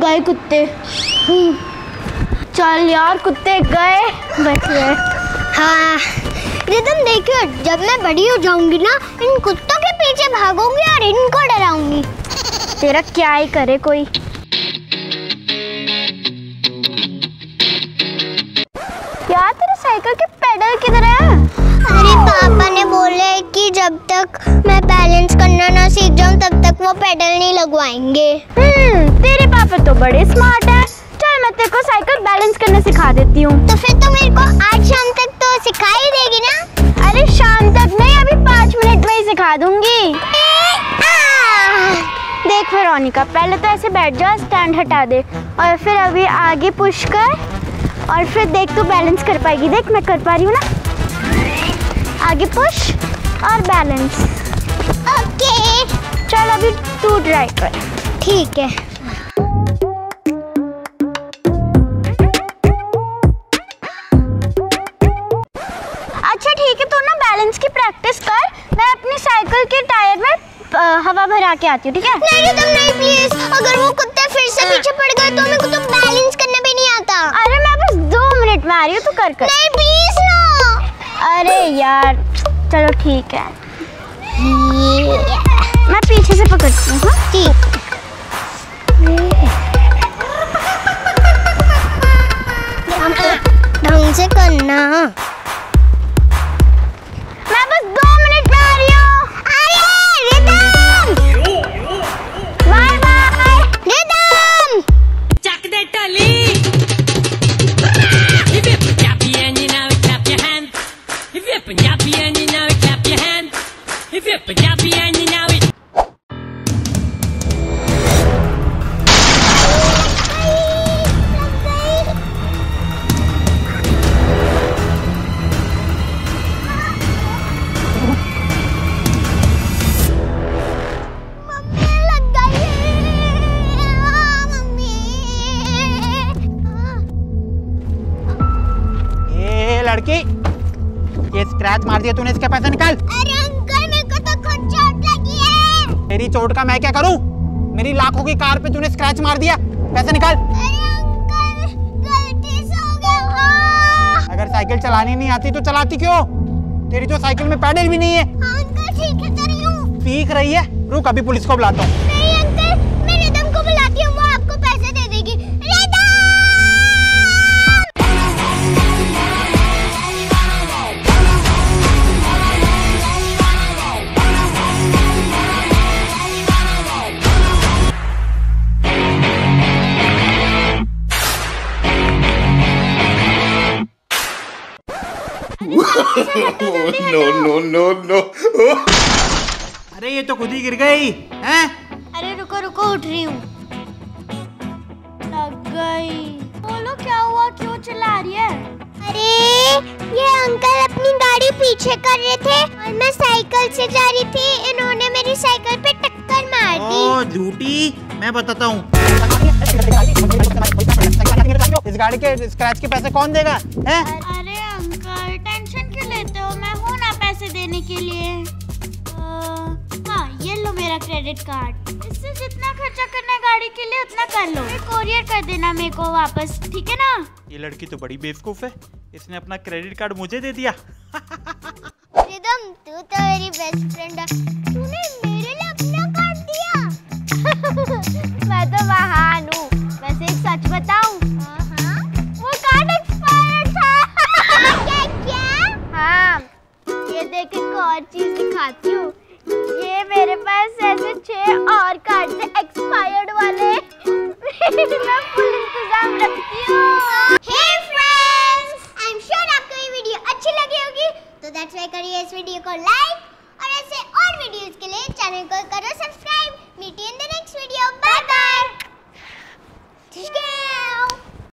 गए कुत्ते। चल यार कुत्ते गए बच गए। हाँ रिदम देखियो, जब मैं बड़ी हो जाऊंगी ना इन कुत्तों के पीछे भागूंगी और इनको डराऊंगी। तेरा क्या ही करे कोई। क्या तेरा साइकिल के पैडल किधर है? अरे पापा ने बोला है कि जब तक मैं बैलेंस करना ना सीख जाऊं तब तक वो पैडल नहीं लगवाएंगे। तेरे पापा तो बड़े स्मार्ट हैं। चल मैं तेरे को साइकिल बैलेंस करना सिखा देती हूँ। तो फिर तो मेरे को आज शाम तक तो सिखा ही देगी ना? अरे शाम तक नहीं, अभी 5 मिनट में ही सिखा दूंगी। देख वेरोनिका, पहले तो ऐसे बैठ जा, स्टैंड हटा दे और फिर अभी आगे पुश कर और फिर देख तू बैलेंस कर पाएगी। देख मैं कर पा रही हूँ ना, आगे पुश और बैलेंस। ओके चल अभी तू ट्राई कर। ठीक है। अच्छा ठीक है, तू ना बैलेंस की प्रैक्टिस कर, मैं अपनी साइकिल के टायर में हवा भरा के आती हूँ। ठीक है? नहीं तुम नहीं प्लीज, अगर वो कुत्ते फिर से पीछे पड़ गए तो मेरे को तो बैलेंस करना भी नहीं आता। अरे मैं बस 2 मिनट में आ रही हूँ, तू कर कर। नहीं प्लीज ना। अरे यार चलो ठीक है, मैं पीछे से पकड़ती हूँ। ठीक। ढंग से करना। मैं बस 2 मिनट में आ रही हूँ। लड़की, ये स्क्रैच मार दिया तूने, इसके पैसे निकाल। अरे अंकल मेरे को तो खुद चोट लगी है। तेरी चोट का मैं क्या करूं? मेरी लाखों की कार पे तूने स्क्रैच मार दिया, पैसे निकाल। अरे अंकल गलती से हो गया। अगर साइकिल चलानी नहीं आती तो चलाती क्यों? तेरी तो साइकिल में पैडल भी नहीं है। हाँ, अंकल सीख रही है, रुक अभी पुलिस को बुलाता हूँ। नो। अरे ये तो खुद ही गिर गई है। अरे रुको रुको, उठ रही हूँ। लग गई। बोलो क्या हुआ, क्यों चिल्ला रही है? अरे ये अंकल अपनी गाड़ी पीछे कर रहे थे और मैं साइकिल से जा रही थी, इन्होंने मेरी साइकिल पे टक्कर मार दी। ओ झूठी, मैं बताता हूँ। इस गाड़ी के स्क्रैच के पैसे कौन देगा है? अरे अंकल टेंशन क्यों लेते हो, मैं हूँ ना पैसे देने के लिए। हाँ ये लो मेरा क्रेडिट कार्ड, इससे जितना खर्चा करना गाड़ी के लिए उतना कर लो, फिर कोरियर कर देना मेरे को वापस, ठीक है ना? ये लड़की तो बड़ी बेवकूफ है, इसने अपना क्रेडिट कार्ड मुझे दे दिया। रिदम तू तो मेरी बेस्ट फ्रेंड है, तूने मेरे लिए अपना कार्ड दिया। मैं तो महान हूँ। वैसे सच बताऊँ